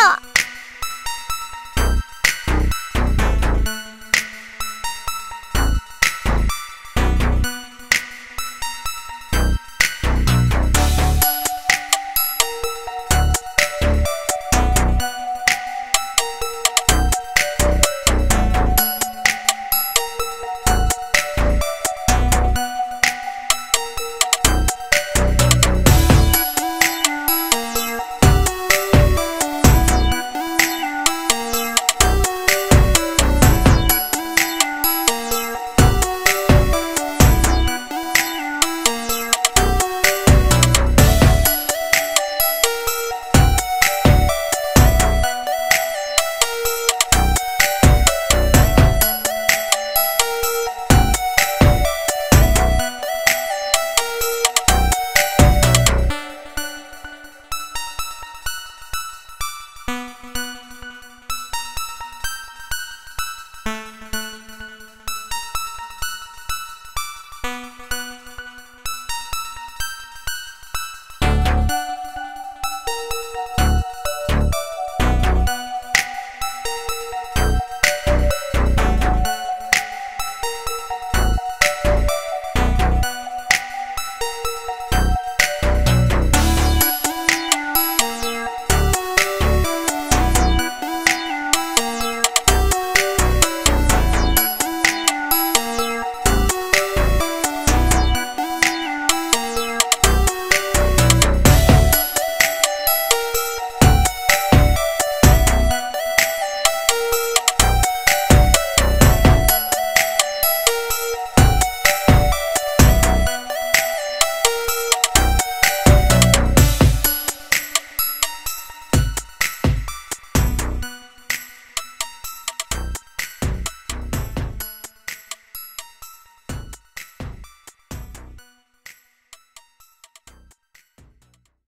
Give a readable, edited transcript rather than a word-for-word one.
した。